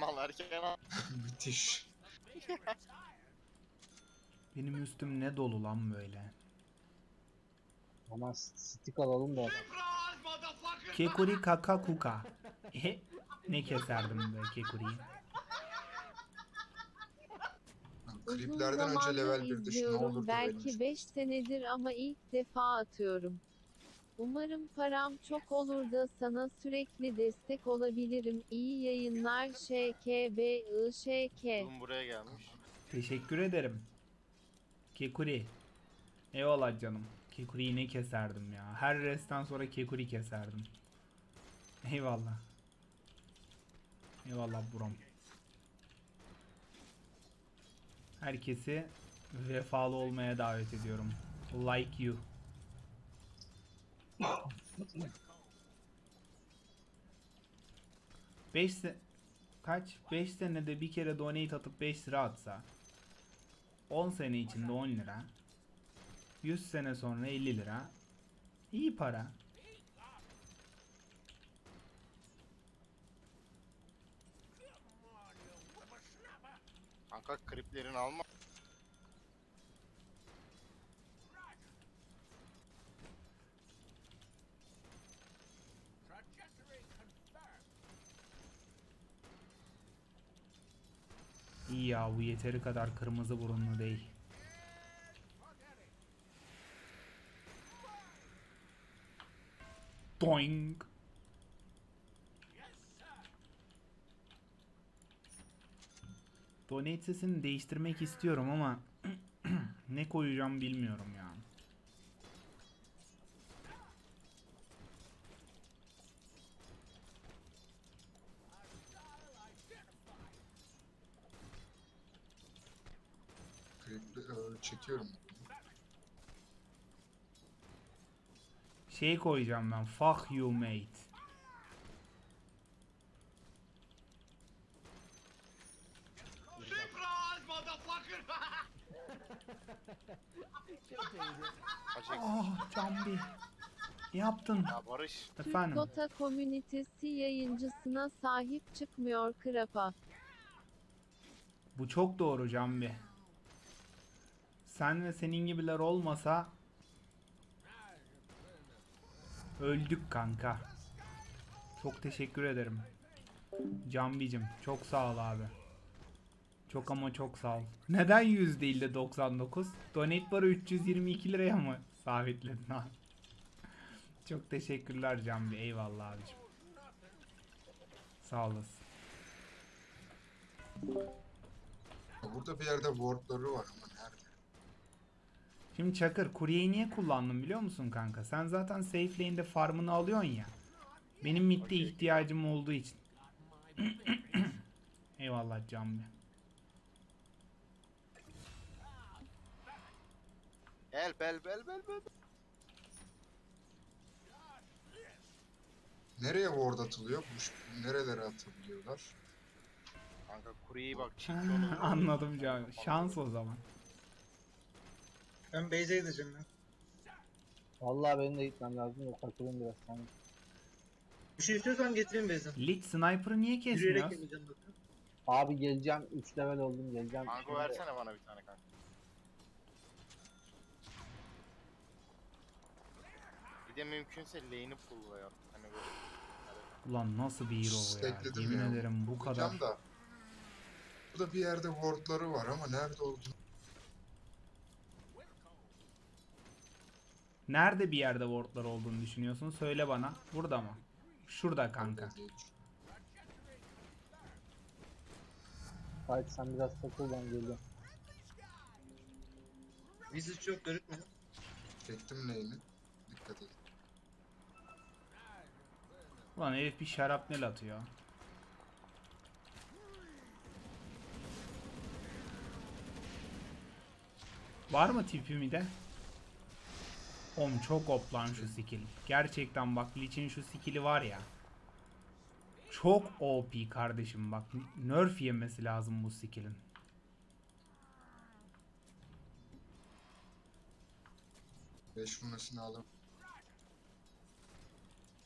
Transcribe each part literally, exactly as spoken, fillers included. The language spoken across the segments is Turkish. mal erken al. Müthiş. Benim üstüm ne dolu lan böyle. Ama stick alalım da. Kekuri kaka kuka. Ne keserdim böyle Kekuri'yi. Kliplerden önce level bir düşün, ne olurdu belki beş senedir ama ilk defa atıyorum. Umarım param çok olur da sana sürekli destek olabilirim. İyi yayınlar Ş K B I Ş K. Oğlum buraya gelmiş. Teşekkür ederim. Kekuri. Eyvallah canım. Kekuri'yi ne keserdim ya. Her restan sonra Kekuri keserdim. Eyvallah. Eyvallah buram. Herkesi vefalı olmaya davet ediyorum. Like you. beş se kaç? beş senede bir kere donate atıp beş lira atsa, on sene içinde on lira, yüz sene sonra elli lira. İyi para. Kanka kriplerini alma. İyi ya, bu yeteri kadar kırmızı burunlu değil. Doink. Donate sesini değiştirmek istiyorum ama ne koyacağım bilmiyorum ya. Çekiyorum. Şey koyacağım ben. Fuck you mate. Oh Cambi. Ne yaptın? Ya Barış. Efendim. Dota komünitesi yayıncısına sahip çıkmıyor Krapa. Bu çok doğru Cambi. Sen ve senin gibiler olmasa öldük kanka. Çok teşekkür ederim. Cambicim çok sağ ol abi. Çok ama çok sağ ol. Neden yüz değil de doksan dokuz? Donate barı üç yüz yirmi iki liraya mı sabitledin abi? Çok teşekkürler Cambi. Eyvallah abicim. Sağ olasın. Burada bir yerde wardları var ama nerede? Şimdi Çakır, kuryeyi niye kullandım biliyor musun kanka? Sen zaten safe lane'de farmını alıyorsun ya. Benim midde ihtiyacım olduğu için. Eyvallah Cambi. El bel bel bel bel. Nereye ward atılıyor? Nerelere atılıyorlar? Kanka kuryeyi bak. Anladım Cambi. Şans o zaman. Ben base'e gideceğim ben. Vallahi benim de gitmem lazım. Yok takılayım biraz sana. Bir şey istiyorsan getireyim base'e. Lit sniper'ı niye kesmiyor? Abi geleceğim, üç level oldum geleceğim. Kanka versene bana bir tane kanka. Bir de mümkünse lane'i pull'layalım. Hani böyle. Ulan nasıl bir hero ya. Yemin ya. Ederim bu kadar. Bu da burada bir yerde ward'ları var ama nerede olduğunu. Nerede bir yerde ward'lar olduğunu düşünüyorsun? Söyle bana. Burada mı? Şurada kanka. Hayır sen biraz takıl, ben geldim. Bizi çok görükmüyor mu? Çektim lane'i. Dikkat et. Ulan herif bir şarapnel atıyor. Var mı tipimi de? Oğlum çok op lan şu skill. Gerçekten bak Lich'in şu skill'i var ya. Çok O P kardeşim bak. Nerf yemesi lazım bu skill'in. beş numarasını aldım.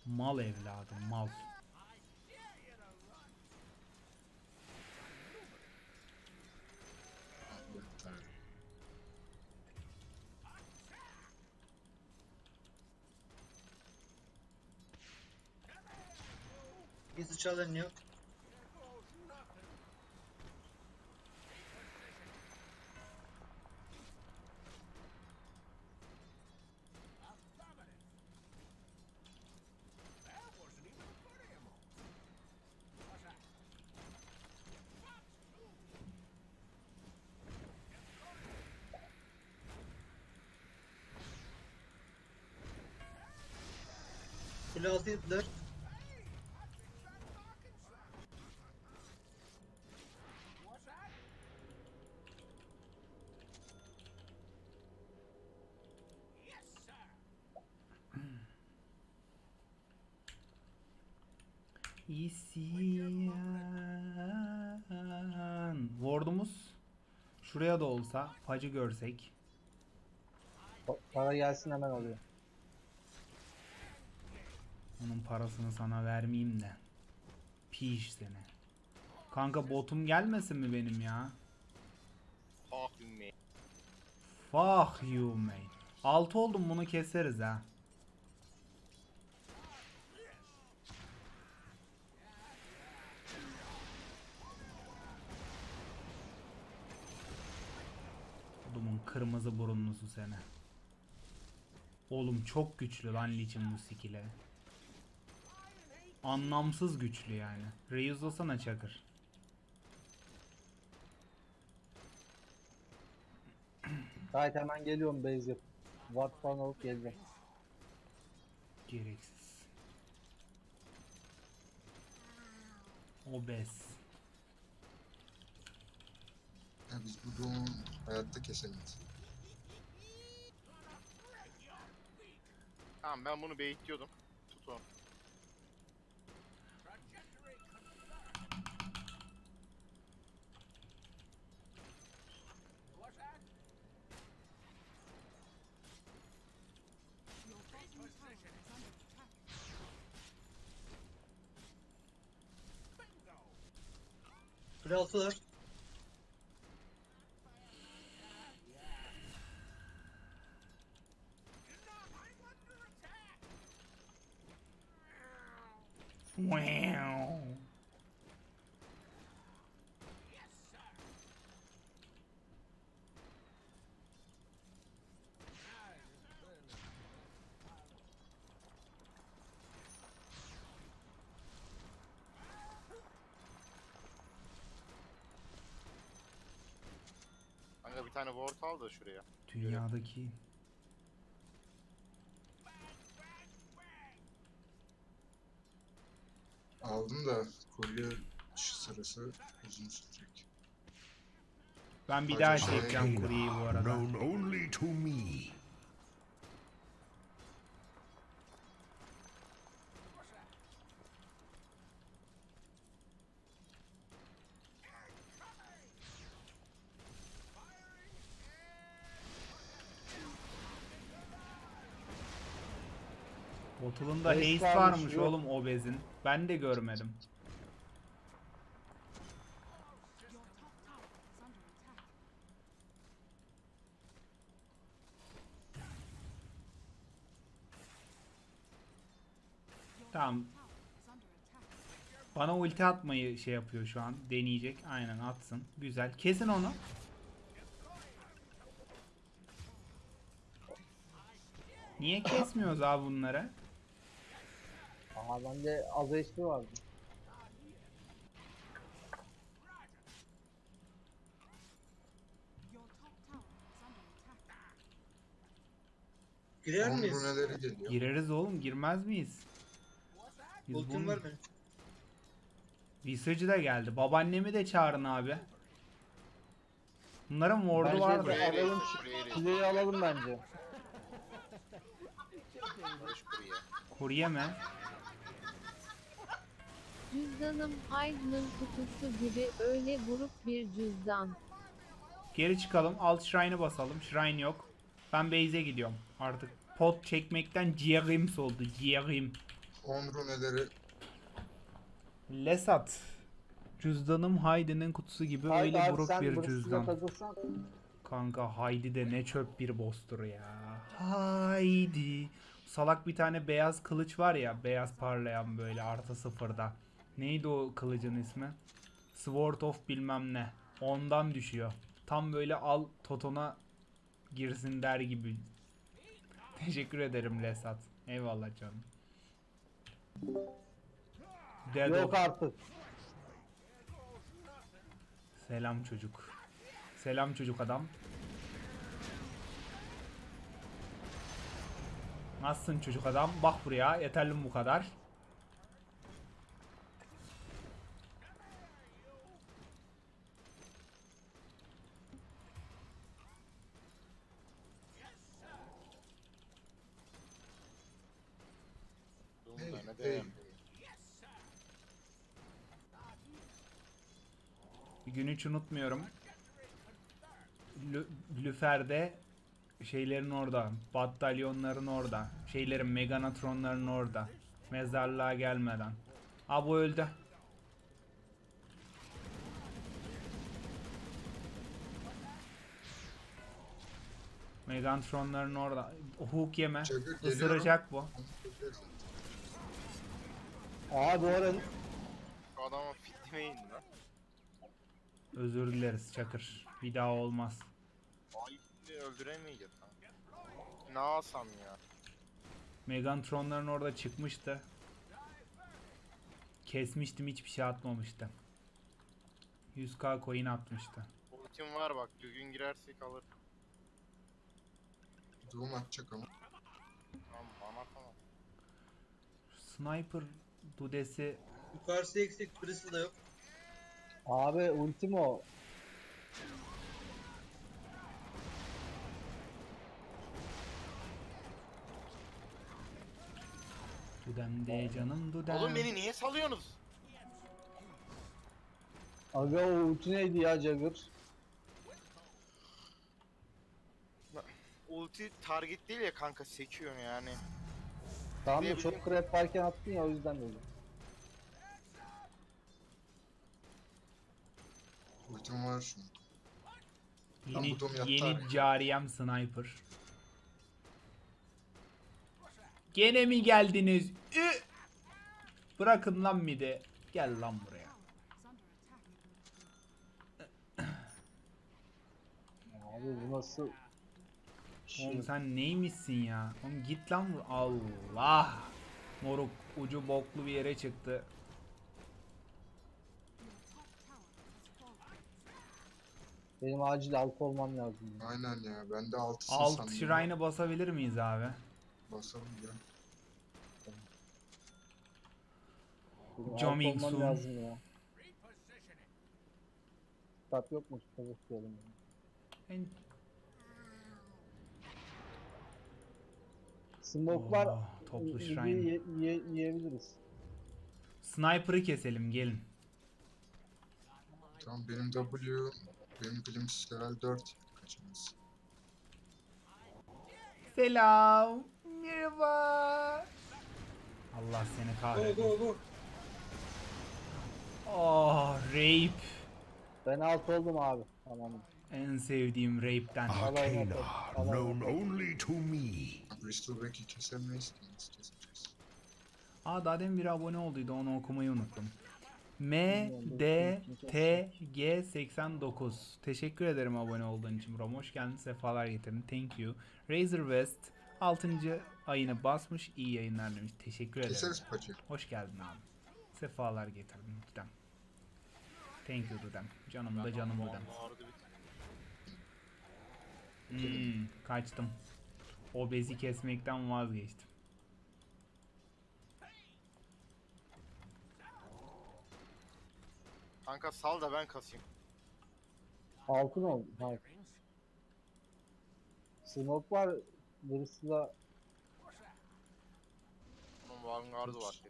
Mal evladım mal. Bizi çalan yok. Silahsızlar. İsyan. Ward'umuz şuraya da olsa pacı görsek. Para gelsin hemen alıyor. Onun parasını sana vermeyeyim de. Piş seni. Kanka botum gelmesin mi benim ya? Fuck you man. Fuck you man. altı oldum, bunu keseriz ha. Odumun kırmızı burunlusu seni. Oğlum çok güçlü lan Lich'in bu skill'e. Anlamsız güçlü yani. Reuslasana Çakır. Hayır, hemen geliyorum base yap. Watt falan alıp geleceğim. Gereksiz. Obez. Ya biz bu doğum hayatta kesemeyiz. Tamam, ben bunu bekliyordum. Tutalım. Kraltılar. Wow. Bir tane ward al da şuraya. Dünyadaki. Aldım da kolye sırası uzun sürecek. Ben bir daha çekeceğim kolyeyi bu arada. Botulunda haste varmış yok. Oğlum obezin. Ben de görmedim. Tamam. Bana ulti atmayı şey yapıyor şu an. Deneyecek. Aynen atsın. Güzel. Kesin onu. Niye kesmiyoruz abi bunları? Aha, bende az H P vardı. Girer miyiz? Gireriz oğlum, girmez miyiz? Ultim var mı? Visacı da geldi. Babaannemi de çağırın abi. Bunların ward'u vardı. Alalım, kuleyi alalım bence. Kurye mi? Cüzdanım Aydın'ın kutusu gibi, öyle buruk bir cüzdan. Geri çıkalım, alt Shrine'ı basalım. Shrine yok. Ben base'e gidiyorum. Artık pot çekmekten ciğerim soldu. Ciğerim. Onruneleri. Lesat. Cüzdanım Haydi'nin kutusu gibi, Haydi öyle buruk bir cüzdan. Kanka Haydi de ne çöp bir boss'tur ya. Haydi. Salak bir tane beyaz kılıç var ya, beyaz parlayan böyle artı sıfırda. Neydi o kılıcın ismi? Sword of bilmem ne. Ondan düşüyor. Tam böyle al Toton'a girsin der gibi. Teşekkür ederim Lesat. Eyvallah canım. Dead Yok artık. Selam çocuk. Selam çocuk adam. Nasılsın çocuk adam? Bak buraya. Yeterli bu kadar. Gün hiç unutmuyorum. Lü Lüfer'de şeylerin orada, batalyonların orada, şeylerin meganatronların orada. Mezarlığa gelmeden. Aa bu öldü. Meganatronların orada. Hook yeme. Isıracak bu. Aa bu arada adamı fitlemeyin lan. Özür dileriz Çakır. Bir daha olmaz. Ay, öldüremeyeceğim. Ne alsam ya? Megatronların orada çıkmıştı. Kesmiştim, hiçbir şey atmamıştı. yüz k coin atmıştı. Ultim var bak, düzgün girersek alır. Doom atacak ama. Tamam, bana tamam. Sniper dudesi. Yukarısı eksik, birisi de yok. Abi ultimo. Dudem de canım dudem. Oğlum beni niye salıyorsunuz? Aga o ulti neydi ya Jagger? Ulti target değil ya kanka, sekiyor yani. Tamam da çok crap varken attın ya, o yüzden dedim. Ultim var şimdi. Yeni, yeni cariyem sniper. Gene mi geldiniz? Ü! Bırakın lan midi. Gel lan buraya. Abi bu nasıl? Oğlum sen neymişsin ya? Oğlum git lan buraya. Allah! Moruk ucu boklu bir yere çıktı. Benim acil altı olmam lazım. Aynen ya, ben de altısın sandım. Alt Shrine'ı basabilir miyiz abi? Basalım ya. Coming soon. Stat yok mu? En... Smoke'lar oh, toplu Shrine yiyebiliriz. Sniper'ı keselim, gelin. Tamam benim W... Benim bilimsiz level dört. Kaçınız. Selam. Merhaba. Allah seni kahretsin. Go go go. Oh rape. Ben alt oldum abi. Tamam. En sevdiğim rape'den. Arcana known only to me. Bristol Beck'i kesemeyiz. Aa daha demin bir abone olduydu, onu okumayı unuttum. M D T G seksen dokuz. Teşekkür ederim abone olduğun için Brom. Hoş geldin. Sefalar getirdin. Thank you. Razor West altıncı ayını basmış. İyi yayınlar demiş. Teşekkür ederim. Hoş geldin abi. Sefalar getirdin. Dudem. Thank you Dudem. Canım da canım Dudem. Hmm, kaçtım. O bezi kesmekten vazgeçtim. Kanka sal da ben kasayım. Halkın oldu. Halk. Smoke var. Burası da... Bunun vanguardı var.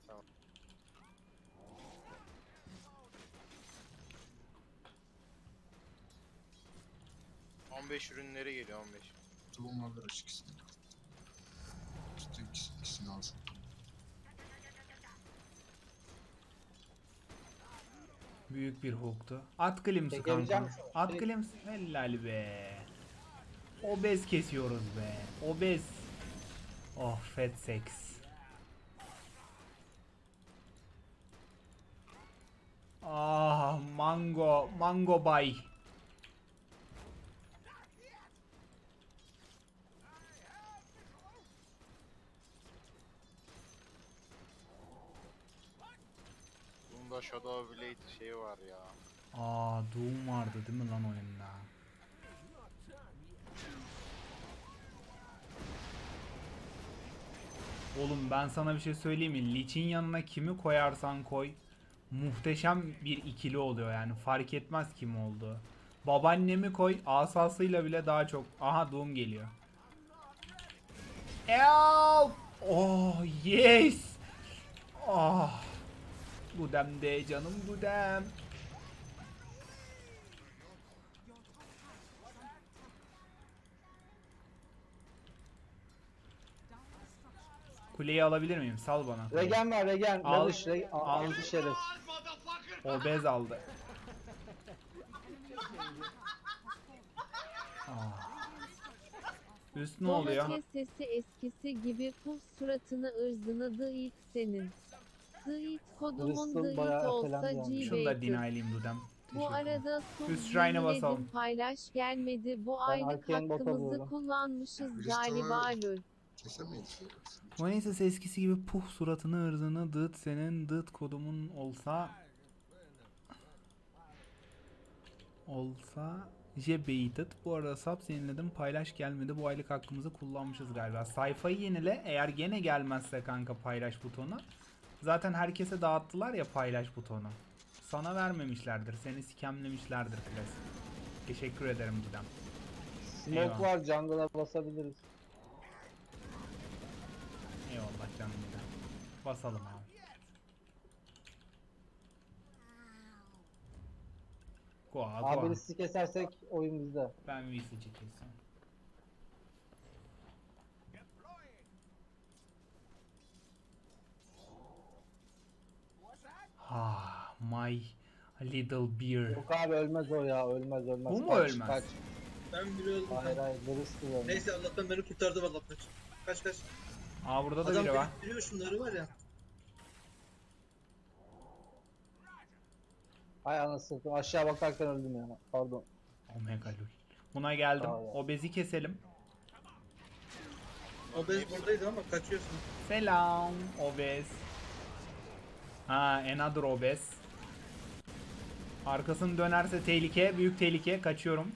on beş ürünleri geliyor, on beş. Doğum alırız ikisini. Tuttu ikisini, ikisini alsın. Büyük bir hooktu. At Glims'i kankam. At Glims. Helal be. Obez kesiyoruz be. Obez. Oh fat sex. Ah mango, mango bay. Bunda Shadow Blade şeyi var ya. Aa, Doom vardı değil mi lan oyunda? Oğlum ben sana bir şey söyleyeyim mi? Lich'in yanına kimi koyarsan koy, muhteşem bir ikili oluyor yani, fark etmez kim oldu. Babaannemi koy, asasıyla bile daha çok. Aha Doom geliyor. Help! Oh yes! Ah! Budem de canım budem. Kuleyi alabilir miyim? Sal bana. Regen var, regen. Al. Aldı şeref. O bez aldı. Üst ne oluyor? Sesi eskisi gibi puf, suratına ırzına da ilk senin. Dıyt kodumun dıyt olsa cibeyti. Şunu da dinayliyim Budem. Bu arada son bir paylaş gelmedi. Bu aylık hakkımızı kullanmışız galiba lül. Mayısız eskisi gibi puh suratını ırzını dıt senin dıt kodumun olsa olsa jebeytit. Bu arada subs yeniledim, paylaş gelmedi, bu aylık hakkımızı kullanmışız galiba. Sayfayı yenile, eğer gene gelmezse kanka paylaş butonu. Zaten herkese dağıttılar ya paylaş butonu. Sana vermemişlerdir, seni sikemlemişlerdir klasik. Teşekkür ederim Budem. Smoke var, jungle'a basabiliriz. Eyvallah canım Budem. Basalım abi. Goa goa. Abi riski kesersek oyun bizde. Ben riski çekilsin. Ah, my little beer. Yok abi ölmez o ya, ölmez ölmez. Bu mu kaç, ölmez? Kaç. Ben biliyordum. Hayır hayır, burası ölmez. Neyse Allah'tan beni kurtardı vallahi. Kaç kaç. Aa burada adam da biri var. Adam biliyor şunları var ya. Hay anasını, aşağı bakarken öldüm ya. Pardon. Omega lul. Buna geldim. Obezi keselim. Obez buradaydı ama kaçıyorsun. Selam obez. Ha, another obez. Arkasını dönerse tehlike, büyük tehlike. Kaçıyorum.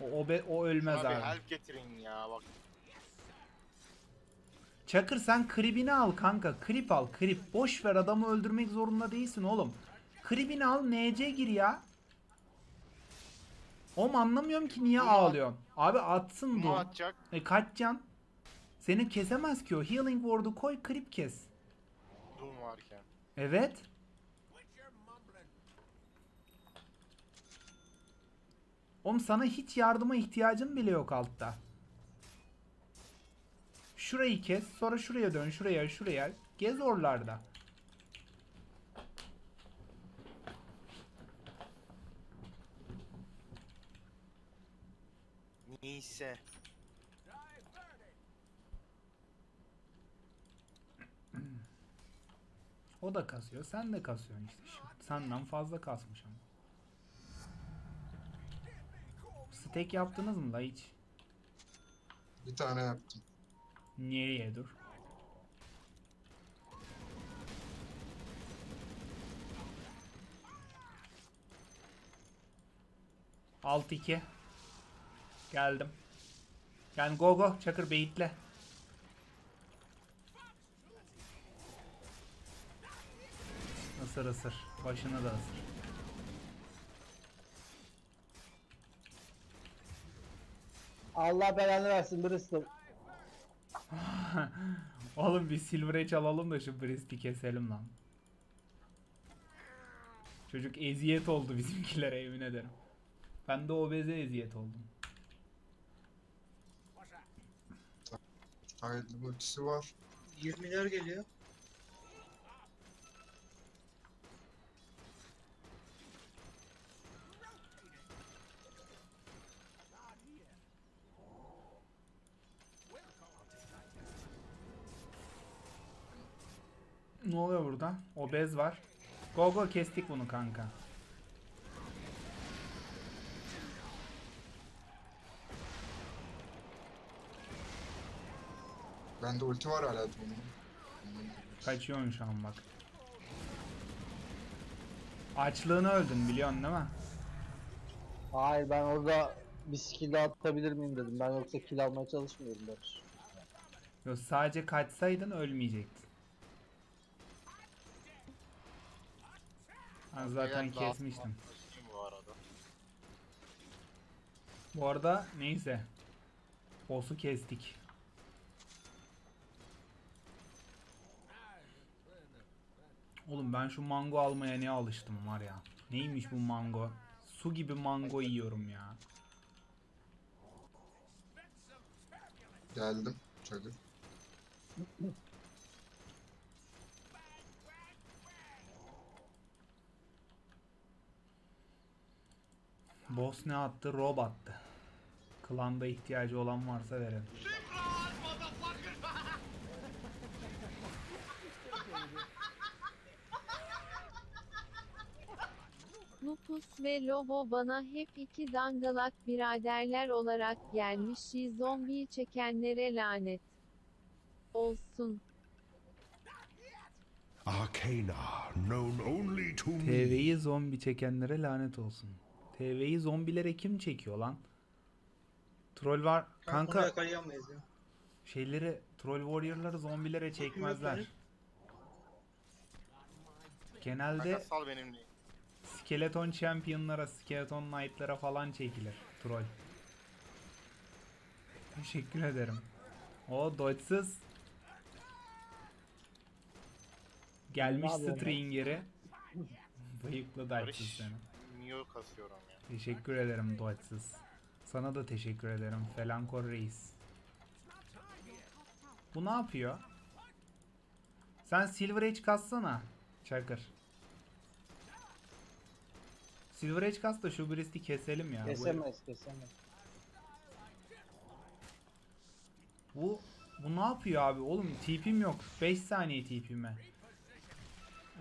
O, obe, o ölmez abi. Abi help getirin ya bak. Çakır sen kribini al kanka. Krip al, krip. Boş ver, adamı öldürmek zorunda değilsin oğlum. Kribini al, N C gir ya. Oğlum anlamıyorum ki niye ağlıyorsun. Abi atsın bu. E kaçcan. Seni kesemez ki o. Healing ward'u koy, krip kes. Doom varken. Evet. Oğlum sana hiç yardıma ihtiyacın bile yok altta. Şurayı kes, sonra şuraya dön, şuraya, şuraya. Gez oralarda. Neyse. O da kasıyor, sen de kasıyorsun işte. Şimdi senden fazla kasmış ama. Stack yaptınız mı la hiç? Bir tane yaptım. Nereye dur? altı iki. Geldim. Yani go go Çakır beyitle. Isır ısır. Başını da ısır. Allah belanı versin Bristol. Oğlum bir Silver Edge alalım da şu Bristol'i keselim lan. Çocuk eziyet oldu bizimkilere, yemin ederim. Ben de obeze eziyet oldum. Haydi ultisi var. yirmiler geliyor. Ne oluyor burada? Obez var. Go go, kestik bunu kanka. Bende ulti var hala. Kaçıyorsun şu an bak. Açlığını öldün biliyorsun değil mi? Hayır, ben orada bir skill atabilir miyim dedim. Ben yoksa kill almaya çalışmıyorum Barış. Yok, sadece kaçsaydın ölmeyecektin. Ben zaten kesmiştim. Bu arada. Bu arada neyse. Boss'u kestik. Oğlum ben şu mango almaya ne alıştım var ya. Neymiş bu mango? Su gibi mango yiyorum ya. Geldim. Çadır. Boss ne attı? Rob attı. Klanda ihtiyacı olan varsa verelim. Lupus ve Lobo bana hep iki dangalak biraderler olarak gelmiş. Zombiyi çekenlere lanet olsun. T V'yi zombi çekenlere lanet olsun. T V'yi zombilere kim çekiyor lan? Troll var kanka. Şeyleri, troll warrior'ları zombilere çekmezler. Genelde skeleton champion'lara, skeleton knight'lara falan çekilir troll. Teşekkür ederim. O dodge'sız. Gelmiş stringer'i. Bıyıklı dodge'sız seni. Niye kasıyorum ya? Teşekkür ederim dodge'sız. Sana da teşekkür ederim Felankor Reis. Bu ne yapıyor? Sen Silver Edge kassana Çakır. Silver Edge kas da şu Brist'i keselim ya. Kesemez, kesemez. Bu, bu ne yapıyor abi? Oğlum T P'm yok. beş saniye T P'me.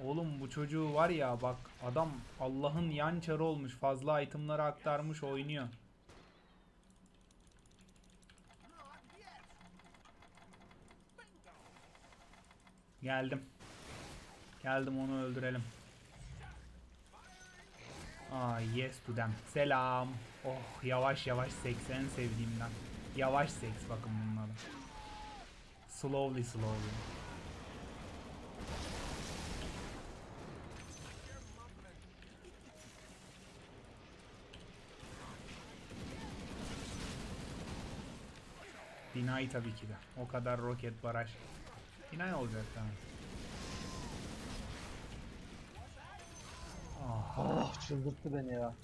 Oğlum bu çocuğu var ya bak, adam Allah'ın yan çarı olmuş. Fazla itemları aktarmış, oynuyor. Geldim. Geldim, onu öldürelim. Aa, yes to them. Selam. Oh, yavaş yavaş seks en sevdiğimden. Yavaş seks bakın bunlara. Slowly slowly. Deny tabii ki de. O kadar roket baraj. Deny olacak tamam. Oh, çıldırttı beni ya.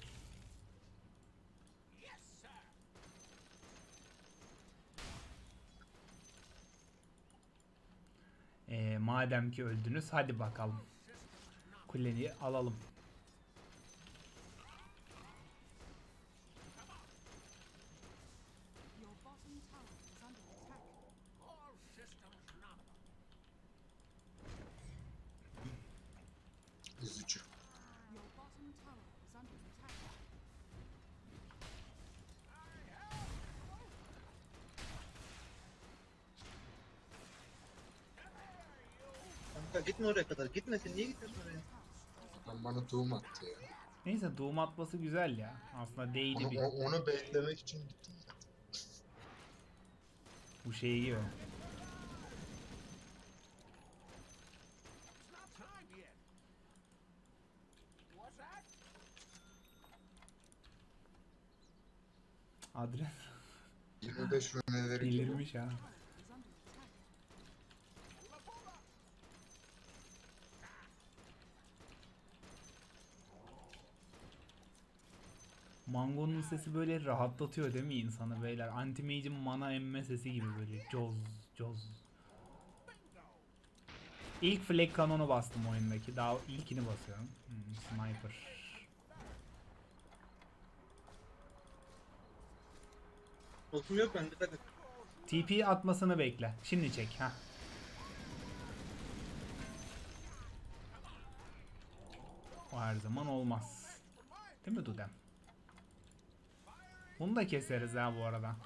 Ee, madem ki öldünüz, hadi bakalım. Kuleni alalım. Üzücü. Gitme oraya kadar. Gitmesin. Niye gidiyorsun oraya? Bana doğum attı ya. Neyse, doğum atması güzel ya. Aslında değdi onu, bir. Onu beklemek için gittim. Bu şey gibi. Adres. yirmi beş milyon bilirmiş ha. Mangonun sesi böyle rahatlatıyor değil mi insanı beyler? Anti-Mage'in mana emme sesi gibi böyle coz coz. İlk flag kanonu bastım oyundaki. Daha ilkini basıyorum. Hmm, sniper. Olsun yok bende zaten. T P atmasını bekle. Şimdi çek ha. her zaman olmaz. Değil mi Dudem? Bunu da keseriz ha bu arada.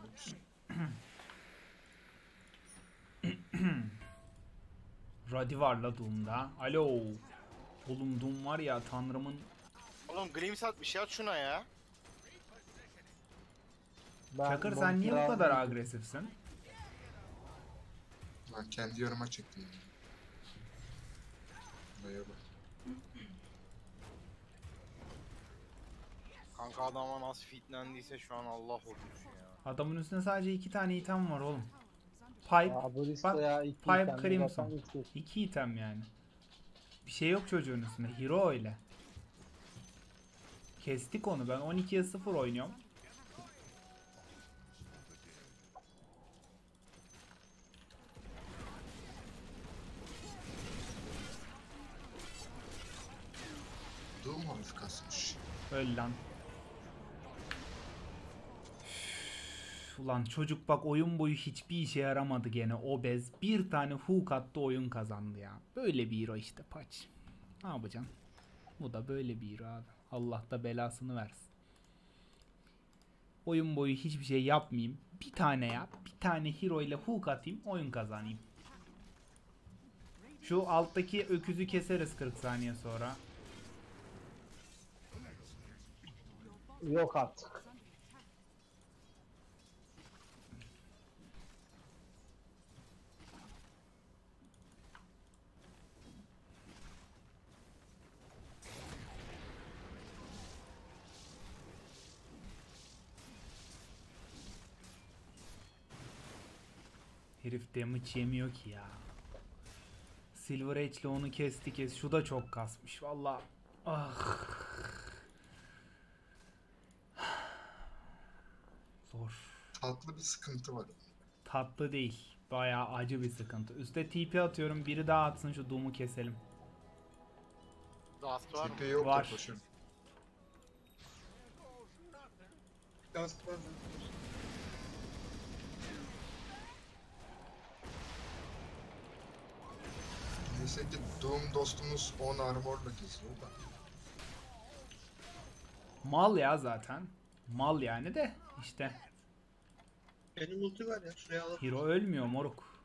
Radivar'la Doom'da. Alo. Oğlum Doom var ya tanrımın. Oğlum glimpse atmış ya şuna ya. Ben Çakır sen ben niye bu kadar ben... agresifsin? Bak kendi yoruma çektim. Buraya bak. Kanka adama nasıl fitlendiyse şu an Allah olmuş ya. Adamın üstünde sadece iki tane item var oğlum. Pipe, ya, bak, ya, iki pipe item, Crimson. Iki. iki item yani. Bir şey yok çocuğun üstünde. Hero öyle. Kestik onu. Ben on ikiye sıfır oynuyorum. Doom hafif kasmış. Öl lan. Ulan çocuk bak oyun boyu hiçbir işe yaramadı gene obez. Bir tane hook attı oyun kazandı ya. Böyle bir hero işte paç. Ne yapacaksın? Bu da böyle bir hero abi. Allah da belasını versin. Oyun boyu hiçbir şey yapmayayım. Bir tane yap. Bir tane hero ile hook atayım. Oyun kazanayım. Şu alttaki öküzü keseriz kırk saniye sonra. Yok artık. Herif damage yemiyor ki ya. Silver Edge'le onu kesti kes. Şu da çok kasmış vallahi. Ah. Zor. Tatlı bir sıkıntı var. Tatlı değil. Bayağı acı bir sıkıntı. Üste T P atıyorum. Biri daha atsın şu Doom'u keselim. Dust var mı? T P yok da koşun. Dust var mı? Neyse ki Doom dostumuz on armorla kesiyor da. Mal ya zaten. Mal yani de işte. Benim ulti var ya şuraya alalım. Hero ölmüyor moruk.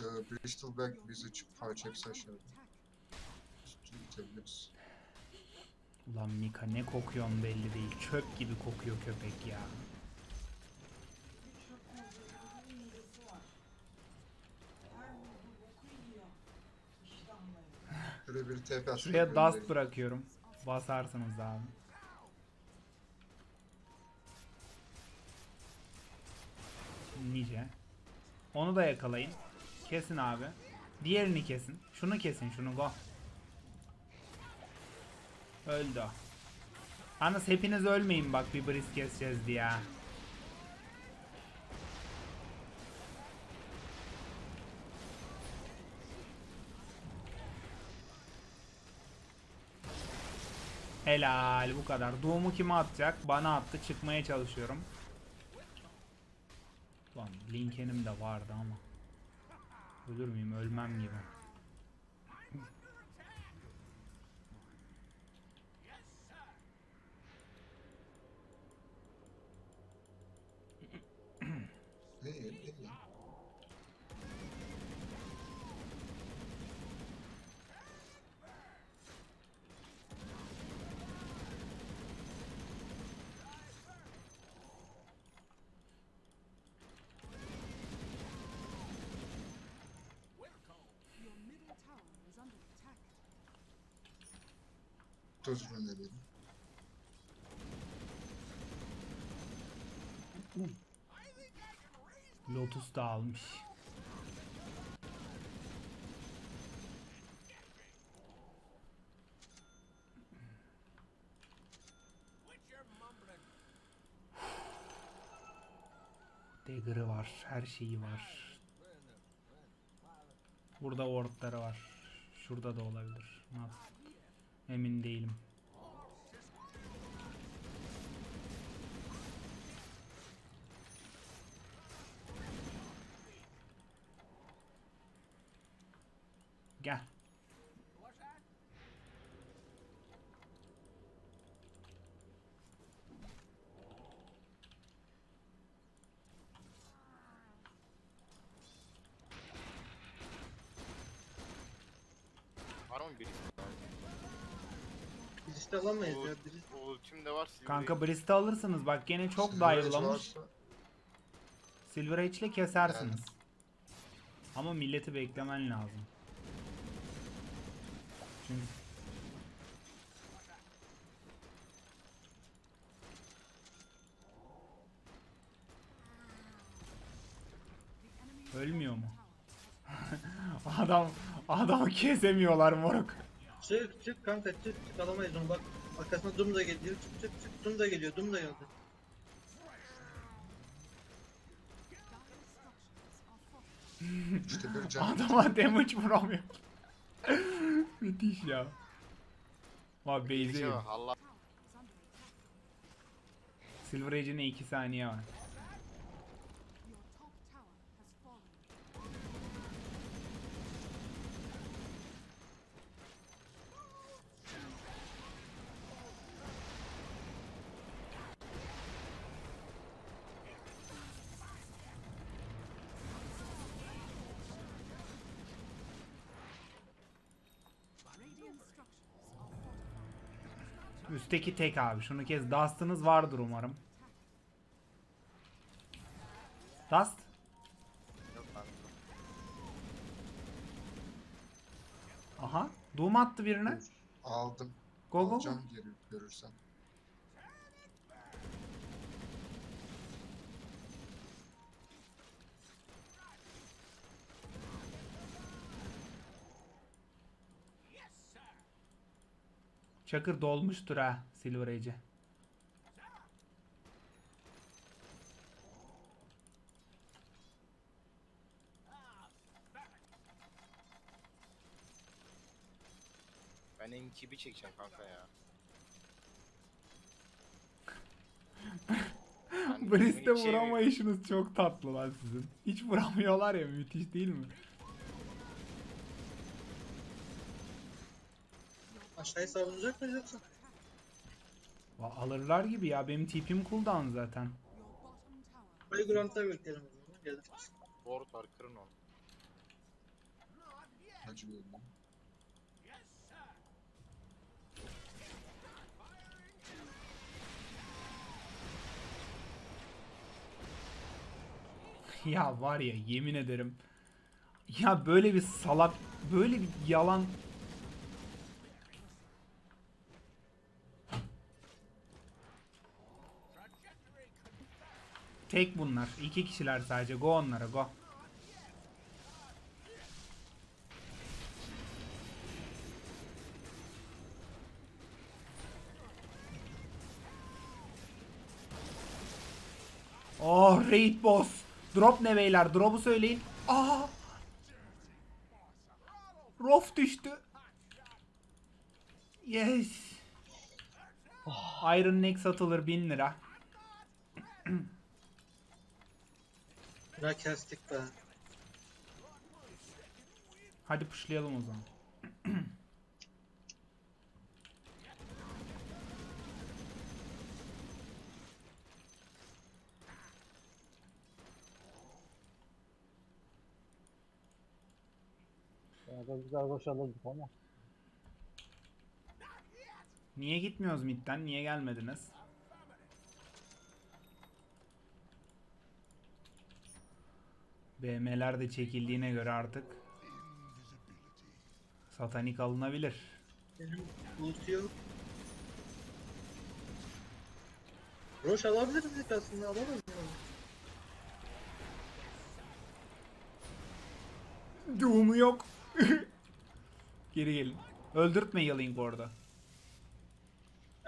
Ee, Bristol Black bizi parça hepsi aşağıda. Ulan Mika ne kokuyon belli değil. Çöp gibi kokuyor köpek ya. Şuraya dust bırakıyorum. Basarsınız abi. Nice. Onu da yakalayın. Kesin abi. Diğerini kesin. Şunu kesin şunu go. Öldü. Anas hepiniz ölmeyin bak bir bris keseceğiz diye. Helal bu kadar. Doom'u kime atacak? Bana attı. Çıkmaya çalışıyorum. Lan Linken'im de vardı ama. Ölür müyüm? Ölmem gibi. Lotus da almış. Dagger'ı var, her şeyi var. Burada ward'ları var. Şurada da olabilir. Emin değilim. Brist'i alamayız ya. O ultim de var Silver. Kanka Brist'i alırsınız bak gene çok dayılamış. Silver Age'le kesersiniz. Yani. Ama milleti beklemen lazım. Çünkü... Ölmüyor mu? adam adam kesemiyorlar moruk. Çık çık kanka çık çık alamayız onu bak. Arkasına Doom da geliyor çık çık çık Doom da geliyor Doom da geldi. İşte böyle adama damage vuramıyor. Müthiş ya. Vay base'e Allah. Silver Age'ine iki saniye var. Üstteki tek abi. Şunu kez Dust'ınız vardır umarım. Dust? Aha. Doom attı birine. Aldım. Go go. Alacağım geri görürsen. Çakır dolmuştur ha Silver Age'e. Ben M ikiyi çekeceğim kanka ya. Brist'e vuramayışınız çok tatlı lan sizin. Hiç vuramıyorlar ya, müthiş değil mi? Aşağıya savunacak mıyız yoksa? Alırlar gibi ya, benim tipim cooldown zaten. Playground'a bekleyelim o zaman, gelin. Board var, kırın onu. Acımıyorum ben. Ya var ya, yemin ederim. Ya böyle bir salak, böyle bir yalan... Tek bunlar. İki kişiler sadece. Go onlara go. Oh raid boss. Drop ne beyler? Drop'u söyleyin. Aa! Rof düştü. Yes. Oh, Iron Neck satılır bin lira. Ya kestik be. Hadi pushlayalım o zaman. Ya da güzel koşaldık ama. Niye gitmiyoruz midden? Niye gelmediniz? B M'ler de çekildiğine göre artık satanik alınabilir. Roş alabiliriz aslında, alamayız yani. Doom'u yok. Geri gelin. Öldürtme Yalink orada.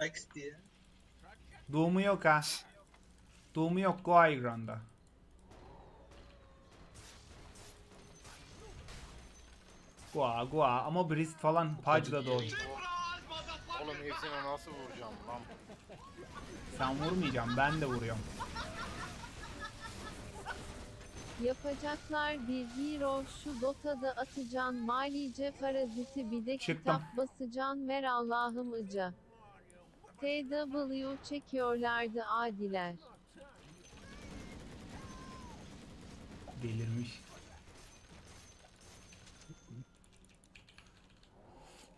X diye. Doom'u yok ha. Doom'u yok, go high ground'a. Gua gua ama Brist falan Pajda doğdu. Oğlum hepsine nasıl vuracağım lan? Sen vurmayacağım, ben de vuruyorum. Yapacaklar bir Gyro şu Dota'da atacan malice paraziti bir de çıktım. Kitap basacan mer Allah'ım ıca. T W çekiyorlardı adiler. Delirmiş.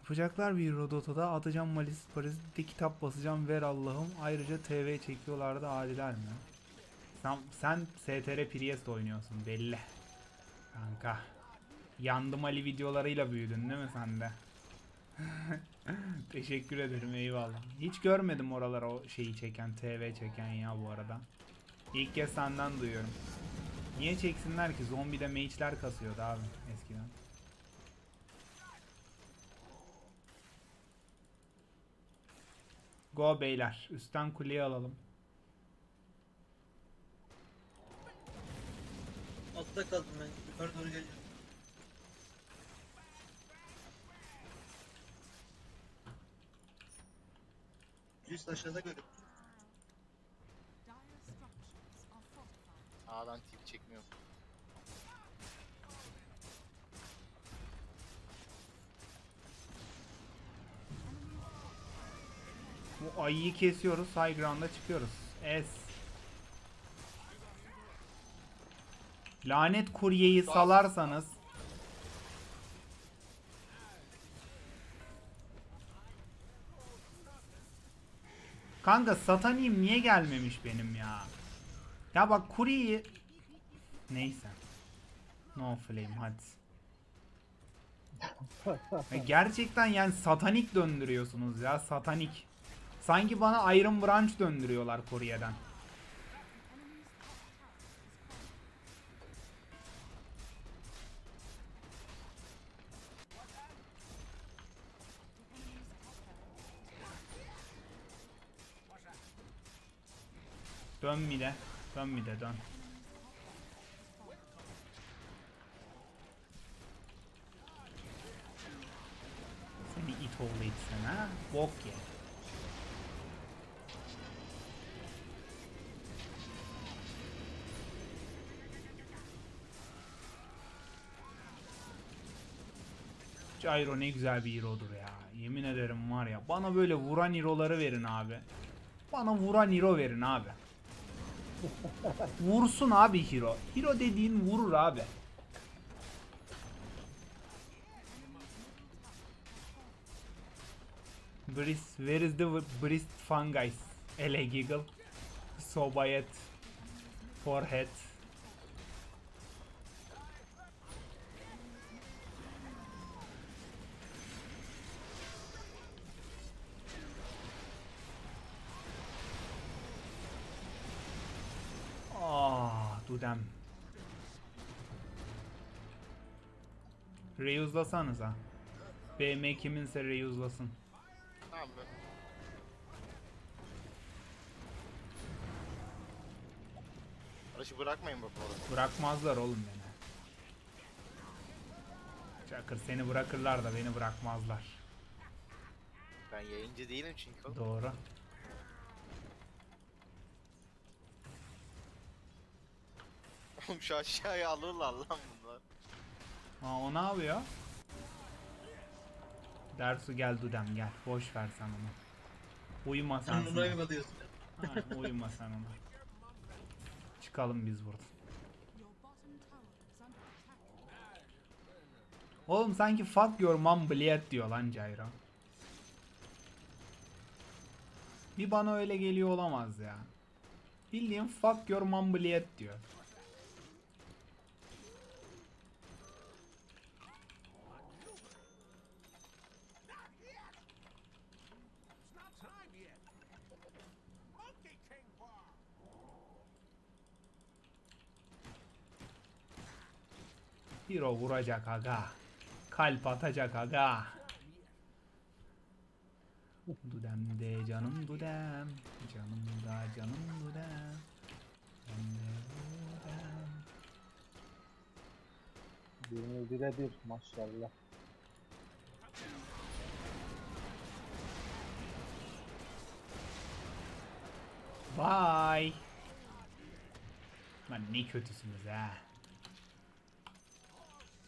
Yapacaklar bir Dota'da, atacağım Malis Parazit'te, kitap basacağım ver Allah'ım. Ayrıca T V çekiyorlardı, adiler mi? Sen, sen S T R Priest oynuyorsun belli. Kanka. Yandım Ali videolarıyla büyüdün değil mi sen de? Teşekkür ederim, eyvallah. Hiç görmedim oralara o şeyi çeken, T V çeken ya bu arada. İlk kez senden duyuyorum. Niye çeksinler ki? Zombide mage'ler kasıyordu abi eskiden. Go beyler. Üstten kuleyi alalım. Altta kaldım ben. Yukarı doğru geliyorum. Yüz aşağıda görüyorum. A'dan tip çekmiyor. Bu ayıyı kesiyoruz, high ground'a çıkıyoruz. Es. Lanet kuryeyi salarsanız. Kanka sataniyim niye gelmemiş benim ya? Ya bak kuryeyi. Neyse. No flame hadi. Gerçekten yani satanik döndürüyorsunuz ya, satanik. Sanki bana Iron Branch döndürüyorlar Kore'den. Dön mi de? Dön mi de dön. Seni it oğlu itsen ha. Bok ye. Gyro ne güzel bir hero'dur ya. Yemin ederim var ya. Bana böyle vuran hero'ları verin abi. Bana vuran hero verin abi. Vursun abi hero. Hero dediğin vurur abi. Brist, where is the Brist fungus? Ele giggle. Sobayet. Forehead. Dem. Reuse'lasanız ha. B M kiminse reuse'lasın. Tamam. Araşı bırakmayın bak orada. Bırakmazlar oğlum beni. Çakır seni bırakırlar da beni bırakmazlar. Ben yayıncı değilim çünkü. Doğru. Şu aşağıya alırlar lan bunlar. Ha o ne yapıyor? Dersu gel Dudem gel. Boş ver sen onu. Uyuma sen. Sen uyuma diyorsun. Ha, uyuma sen ona. Çıkalım biz buradan. Oğlum sanki fuck your mom bleed diyor lan Gyro. Bir bana öyle geliyor olamaz ya. Bildiğin fuck your mom bleed diyor. Hero vuracak aga. Kalp atacak aga. Dudem de canım Dudem. Canım da canım Dudem. Birini bire bir maşallah. Bye. Lan ne kötüsünüz ha.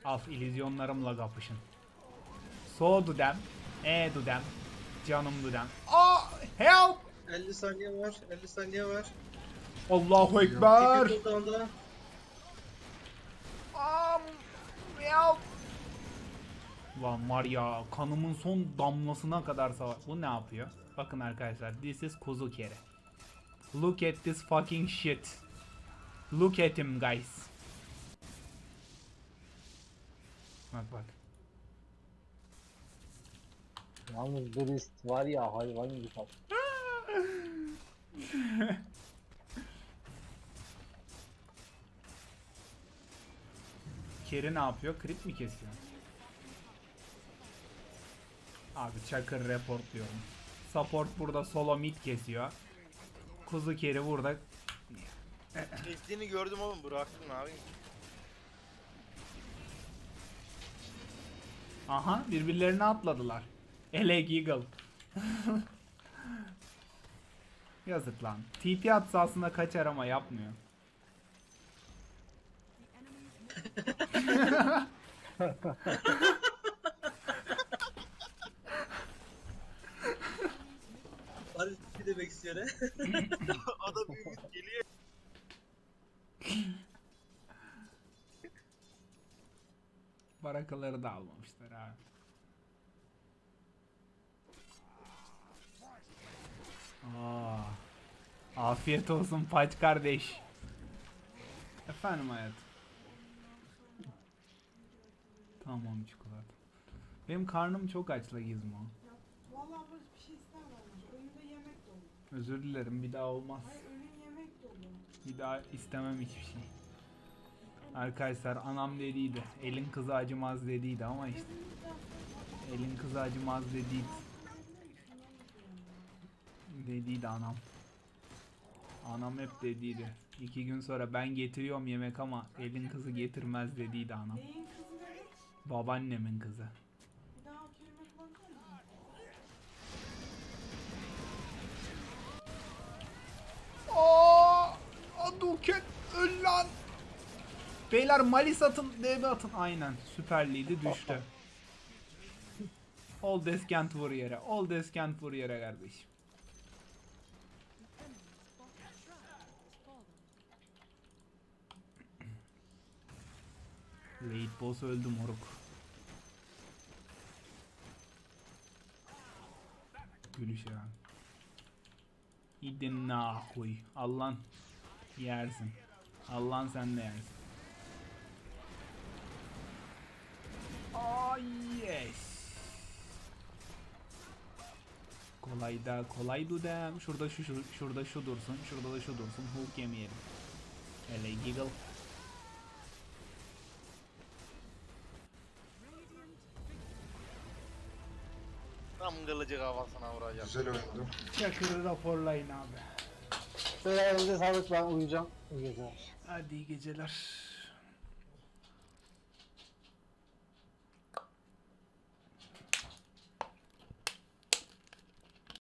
Al illüzyonlarımla kapışın. So Dudem. E Dudem. Canım Dudem. Oh help. elli saniye var. elli saniye var. Allahu Ekber. Um, help. Lan var ya, kanımın son damlasına kadar savaş. Bu ne yapıyor? Bakın arkadaşlar, this is Kuzukere. Look at this fucking shit. Look at him guys. Bak bak. Yalnız bu list var ya, hayvan gibi kaldı. Keri ne yapıyor? Crit mi kesiyor? Abi Çakır report diyorum. Support burada solo mid kesiyor. Kuzu Keri burada. Kestiğini gördüm oğlum, bıraktım abi. Aha, birbirlerine atladılar. L A Giggle. Yazık lan. T P atsa aslında kaçar ama yapmıyor. Barış ne demek istiyor he? Adam büyük geliyor. Barakaları da almamışlar abi. Aa, afiyet olsun Paç kardeş. Efendim hayat. Tamam çikolata. Benim karnım çok aç la Gizmo. Valla burası bir şey istemem. Önümde yemek dolu. Özür dilerim, bir daha olmaz. Hayır, önüm yemek dolu. Bir daha istemem hiçbir şey. Arkadaşlar anam dediydi. Elin kızı acımaz dediydi ama işte. Elin kızı acımaz dediydi. Dediydi anam. Anam hep dediydi. İki gün sonra ben getiriyorum yemek ama elin kızı getirmez dediydi anam. Neyin kızı dedi? Babaannemin kızı. Bir daha kelime kullanır mı? Aaa! Aduket! Öl lan! Beyler Malis atın, D B atın. Aynen. Süperliydi, düştü. Old Eskent vur yere. Old Eskent vur yere kardeşim. Late boss öldü moruk. Gülüş ya. İdin nahuy. Allah'ın yersin. Allah'ın sen de yersin. Oh yes. Kolay da kolay dudem. Şurada şu, şu şurada şu dursun. Şurada da şu dursun. Hook yemeyelim. Hele giggle. Tam gılıcık havasına vuracağım. Güzel oynadım. Çakırı raporlayın abi. Böyle önce sağlık, ben uyuyacağım. İyi geceler. Hadi iyi geceler.